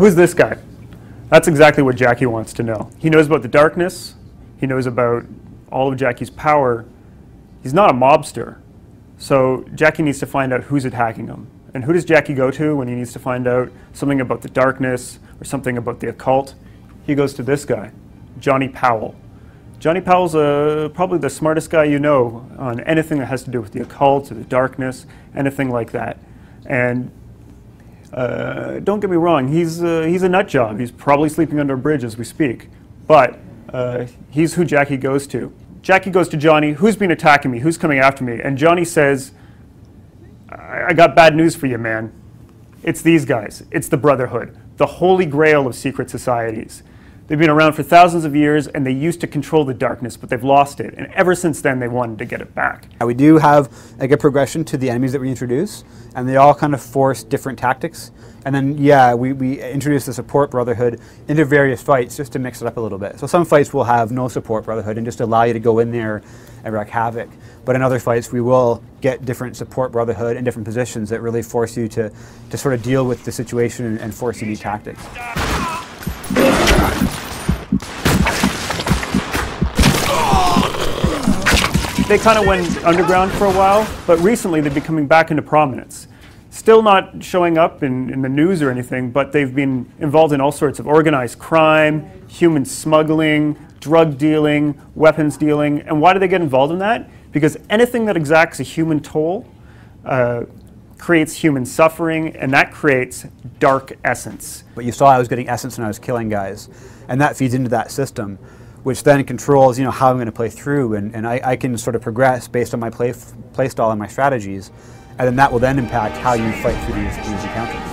Who's this guy? That's exactly what Jackie wants to know. He knows about the darkness. He knows about all of Jackie's power. He's not a mobster. So Jackie needs to find out who's attacking him. And who does Jackie go to when he needs to find out something about the darkness or something about the occult? He goes to this guy, Johnny Powell. Johnny Powell's probably the smartest guy you know on anything that has to do with the occult or the darkness, anything like that. And don't get me wrong, he's a nut job. He's probably sleeping under a bridge as we speak. But he's who Jackie goes to. Jackie goes to Johnny, who's been attacking me? Who's coming after me? And Johnny says, I got bad news for you, man. It's these guys. It's the Brotherhood, the holy grail of secret societies. They've been around for thousands of years, and they used to control the darkness, but they've lost it. And ever since then, they wanted to get it back. We do have like a progression to the enemies that we introduce, and they all kind of force different tactics. And then, yeah, we introduce the support Brotherhood into various fights just to mix it up a little bit. So some fights will have no support Brotherhood and just allow you to go in there and wreak havoc. But in other fights, we will get different support Brotherhood in different positions that really force you to sort of deal with the situation and force you to do tactics. They kind of went underground for a while, but recently they've been coming back into prominence. Still not showing up in the news or anything, but they've been involved in all sorts of organized crime, human smuggling, drug dealing, weapons dealing. And why do they get involved in that? Because anything that exacts a human toll creates human suffering, and that creates dark essence. But you saw I was getting essence and I was killing guys, and that feeds into that system, which then controls, you know, how I'm going to play through, and I can sort of progress based on my play style and my strategies, and then that will then impact how you fight through these encounters.